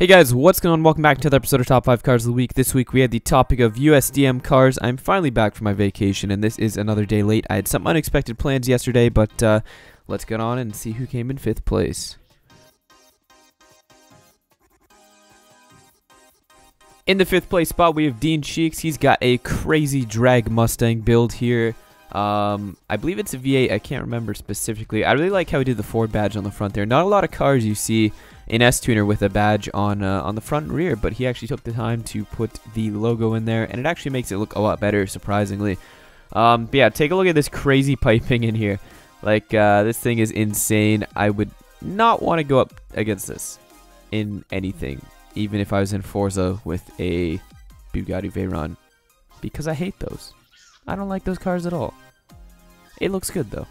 Hey guys, what's going on? Welcome back to another episode of Top 5 Cars of the Week. This week we had the topic of USDM cars. I'm finally back from my vacation and this is another day late. I had some unexpected plans yesterday, but let's get on and see who came in 5th place. In the 5th place spot we have Dean Cheeks. He's got a crazy drag Mustang build here. I believe it's a V8. I can't remember specifically. I really like how he did the Ford badge on the front there. Not a lot of cars you see in S-Tuner with a badge on the front and rear, but he actually took the time to put the logo in there, and it actually makes it look a lot better, surprisingly. But yeah, take a look at this crazy piping in here. Like, this thing is insane. I would not want to go up against this in anything, even if I was in Forza with a Bugatti Veyron, because I hate those. I don't like those cars at all. It looks good though.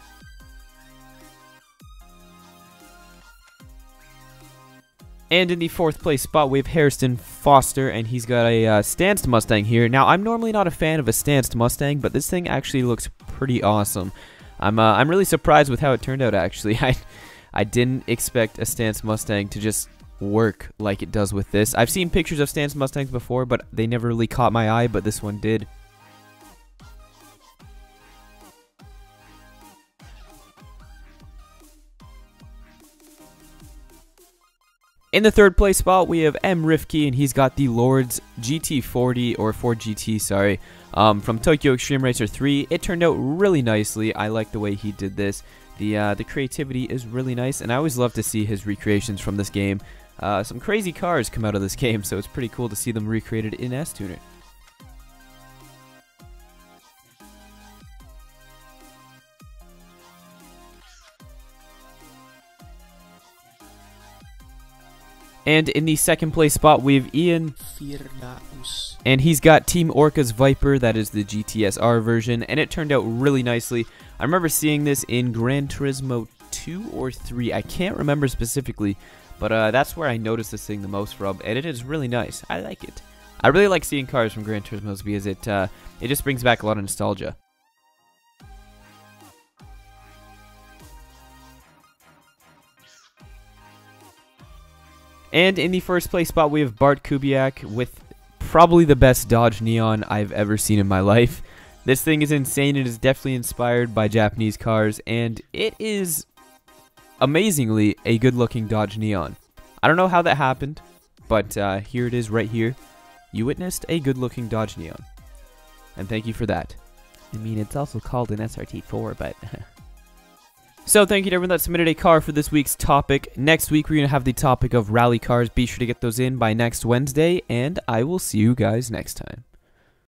And in the 4th place spot we have Harrison Foster, and he's got a stanced Mustang here. Now I'm normally not a fan of a stanced Mustang, but this thing actually looks pretty awesome. I'm really surprised with how it turned out actually. I didn't expect a stanced Mustang to just work like it does with this. I've seen pictures of stanced Mustangs before, but they never really caught my eye, but this one did. In the 3rd place spot, we have M. Rifke, and he's got the Lord's GT40, or Ford GT, sorry, from Tokyo Extreme Racer 3. It turned out really nicely. I like the way he did this. The creativity is really nice, and I always love to see his recreations from this game. Some crazy cars come out of this game, so it's pretty cool to see them recreated in S-Tuner. And in the 2nd place spot, we have Ian Fiernaus. And he's got Team Orca's Viper, that is the GTSR version, and it turned out really nicely. I remember seeing this in Gran Turismo 2 or 3, I can't remember specifically, but that's where I noticed this thing the most from, and it is really nice. I like it. I really like seeing cars from Gran Turismos because it just brings back a lot of nostalgia. And in the 1st place spot, we have Bart Kubiak with probably the best Dodge Neon I've ever seen in my life. This thing is insane. It is definitely inspired by Japanese cars, and it is amazingly a good-looking Dodge Neon. I don't know how that happened, but here it is right here. You witnessed a good-looking Dodge Neon, and thank you for that. I mean, it's also called an SRT4, but... So thank you to everyone that submitted a car for this week's topic. Next week we're going to have the topic of rally cars. Be sure to get those in by next Wednesday, and I will see you guys next time.